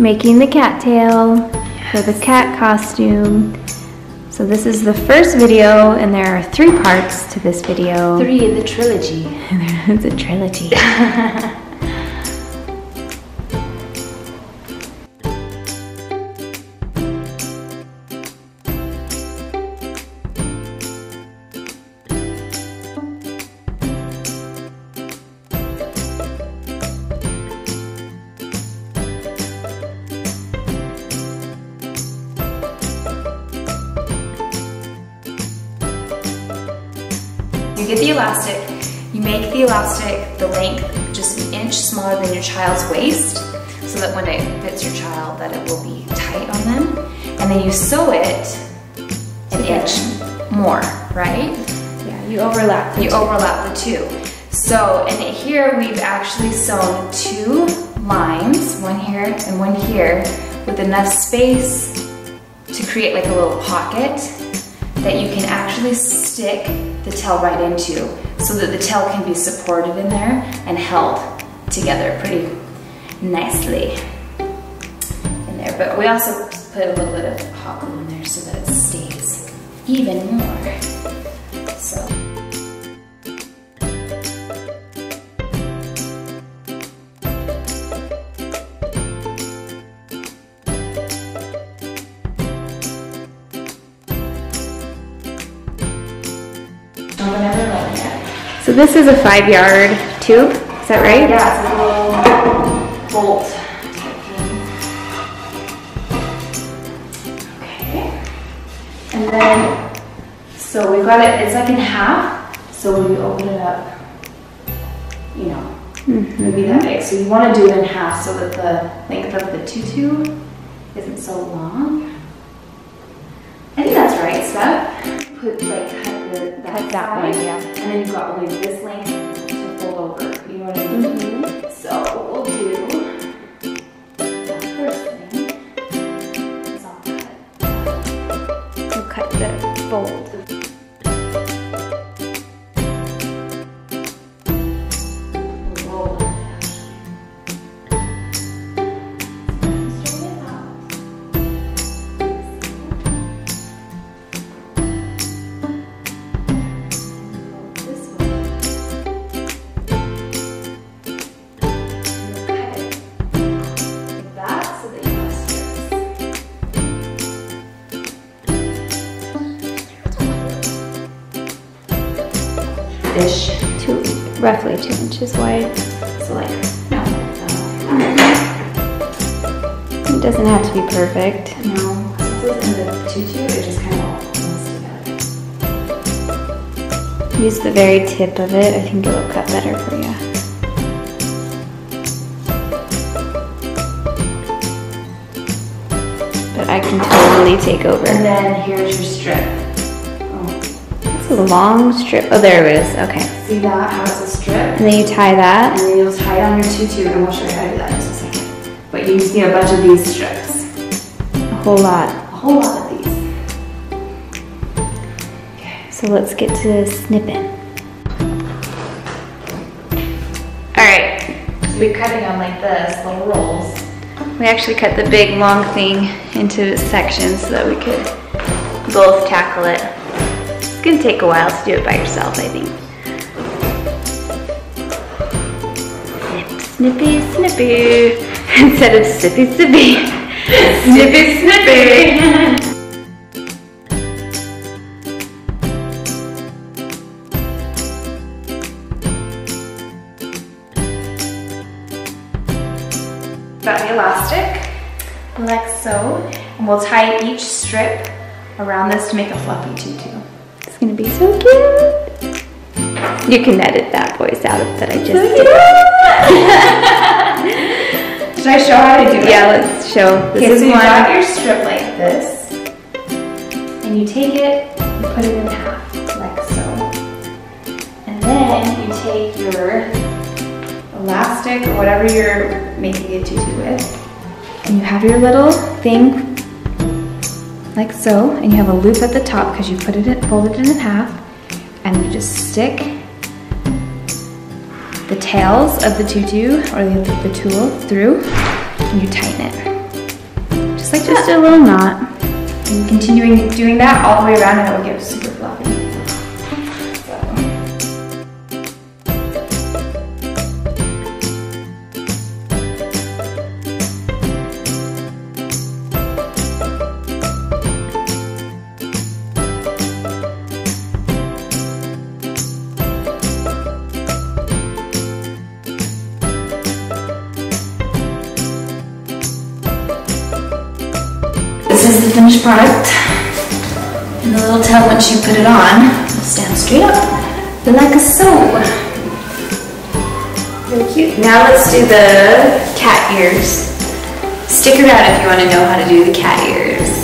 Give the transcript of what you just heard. making the cattail for the cat costume. So this is the first video, and there are 3 parts to this video. 3 in the trilogy. It's a trilogy. You get the elastic, you make the elastic the length just an inch smaller than your child's waist so that when it fits your child that it will be tight on them, and then you sew it an inch more, right? Yeah, you overlap the two. So, and here we've actually sewn 2 lines, one here and one here, with enough space to create like a little pocket that you can actually stick the tail right into, so that the tail can be supported in there and held together pretty nicely in there. But we also put a little bit of hot glue in there so that it stays even more. So. So this is a 5-yard tube, is that right? Yeah, it's a little bolt. Okay. And then, so we've got it, it's like in half, so when you open it up, you know, maybe that big. So you want to do it in half so that the length of the tutu isn't so long. I think that's right, Steph. Put like cut that one, yeah. And then you've got only this length to fold over. You know what I mean? Mm-hmm. So what we'll do, the first thing is I'll cut. We'll cut the fold. Roughly 2 inches wide. So like, no. It doesn't have to be perfect. No, because in the tutu, it just kind of all comes together. Use the very tip of it. I think it will cut better for you. But I can totally take over. And then here's your strip. A long strip. Oh, there it is. Okay. See that? How it's a strip. And then you tie that. And then you'll tie it on your tutu, and we'll show you how to do that in just a second. But you just need a bunch of these strips. A whole lot. A whole lot of these. Okay. So let's get to snipping. Alright. So we're cutting them like this, little rolls. We actually cut the big long thing into sections so that we could both tackle it. It's gonna take a while to do it by yourself, I think. Snippy, snippy. Instead of sippy, sippy. Snippy, snippy. Got the elastic, like so. And we'll tie each strip around this to make a fluffy tutu. Gonna be so cute. You can edit that voice out of that I just did. Should I show how to do it? Yeah, let's show. This is so you got your strip like this, and you take it and put it in half, like so. And then you take your elastic or whatever you're making a tutu with, and you have your little thing like so, and you have a loop at the top because you put it in, folded it in half, and you just stick the tails of the tutu or the tulle through, and you tighten it. Looks like just a little knot. And continuing doing that all the way around, and it will get super fluffy. This is the finished product, and the little towel, once you put it on, will stand straight up like so. Really cute. Now let's do the cat ears. Stick around if you want to know how to do the cat ears.